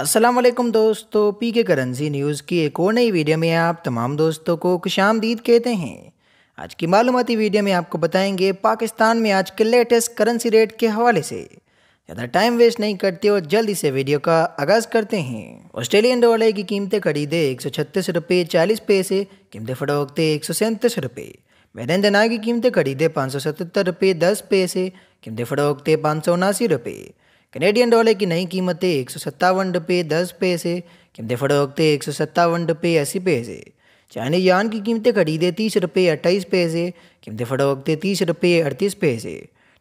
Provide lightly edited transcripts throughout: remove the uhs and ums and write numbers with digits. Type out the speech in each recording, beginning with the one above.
अस्सलामुअलैकुम दोस्तों, पीके currency news की एक और नई वीडियो में आप तमाम दोस्तों को खुशामदीद कहते हैं। आज की मालूमाती वीडियो में आपको बताएंगे पाकिस्तान में आज के लेटेस्ट करेंसी रेट के हवाले से। ज़्यादा टाइम वेस्ट नहीं करते और जल्दी से वीडियो का आगाज़ करते हैं। ऑस्ट्रेलियन डॉलर की कीमतें खरीदे 136 रुपये 40 पैसे, कीमतें फरोख्ते 137 रुपये। बैरन दना की कीमतें खरीदे 577 रुपये 10 पैसे, कीमतें फरोख्ते 579 रुपये। कनेडियन डॉलर की नई कीमतें 157 रुपये 10 पैसे, कीमतें फरोख्ते 157 रुपये 80 पैसे। चाइनीज यान की कीमतें खरीदे 30 रुपये 28 पैसे, कीमतें फरोख्ते 30 रुपये 38 पैसे।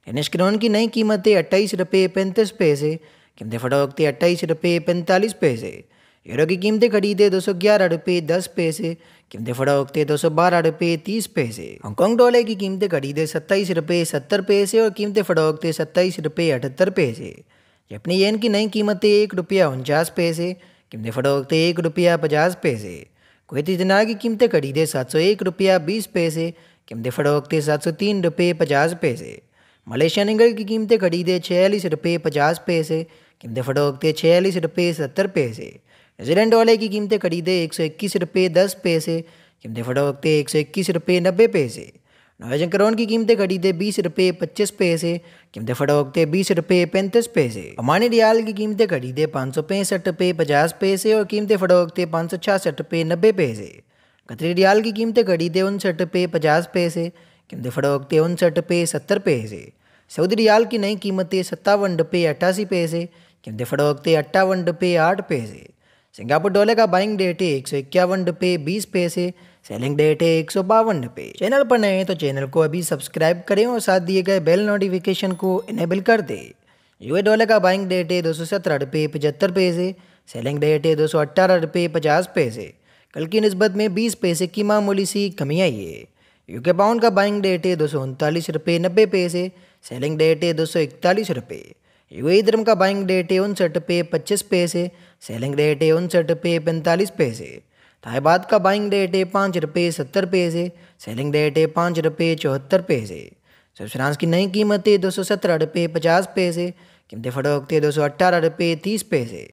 डेनिश क्रोन की नई कीमतें 28 रुपये 35 पैसे, कीमतें फरोख्ते 28 रुपये 45 पैसे। यूरो की कीमतें खरीदे 211 रुपये 10 पैसे, कीमतें फरोख्ते 212 रुपये 30 पैसे। हांगकॉन्ग डॉलर की कीमतें खरीदे 27 रुपये 70 पैसे और कीमतें फरोख्ते 27 रुपये 78 पैसे। जापानी येन की नई कीमतें 1 रुपया 49 पैसे, कीमतें फरोख्ते 1 रुपया 50 पैसे। कुवैती दिनार की कीमतें खरीदे 701 रुपया 20 पैसे, कीमतें फरोख्ते 703 रुपये 50 पैसे। मलेशियन रिंगल की कीमतें खरीदे 46 रुपये 50 पैसे, कीमतें फरोख्ते 46 रुपये 70 पैसे। न्यूजीलैंड डॉलर की कीमतें खरीदे 121 रुपये 10 पैसे, कीमतें फरोख्ते 121 रुपये 90 पैसे। नॉर्वेजियन क्रोन की कीमतें खरीदे 20 रुपये 25 पैसे, कीमतें फरोख्ते 20 रुपये 35 पैसे। ओमानी रियाल की कीमतें खरीदे 565 रुपये 50 पैसे और कीमतें फरोख्ते 566 रुपये 90 पैसे। कतरी रियाल की कीमतें खरीदे 59 रुपये 50 पैसे, कीमतें फरोख्ते 59 रुपये 70 पैसे। सऊदी रियाल की नई कीमतें 57 रुपये 88 पैसे, कीमतें फरोख्ते 58 रुपये 8 पैसे। सिंगापुर डॉलर का बाइंग डेट है 151 रुपये 20 पैसे, सेलिंग डेट है 152 रुपये। चैनल पर नए हैं तो चैनल को अभी सब्सक्राइब करें और साथ दिए गए बेल नोटिफिकेशन को इनेबल कर दें। यूएस डॉलर का बाइंग डेट है 217 रुपये 75 पैसे, सेलिंग डेट है 218 रुपये 50 पैसे। कल की निस्बत में 20 पैसे की मामूली सी कमी आई है। यूके पाउंड का बाइंग डेट है 239 रुपये 90 पैसे, सेलिंग डेट है 241 रुपये। यूएई दरम का बाइंग डेट है 59 रुपये 25 पैसे, सेलिंग रेट है 59 रुपये 45 पैसे। थाई बात का बाइंग डेट है 5 रुपये 70 पैसे, सेलिंग रेट है 5 रुपये 74 पैसे। स्विस फ्रांस की नई कीमतें 217 रुपये 50 पैसे, कीमतें फरोख्ते 218 रुपये 30 पैसे।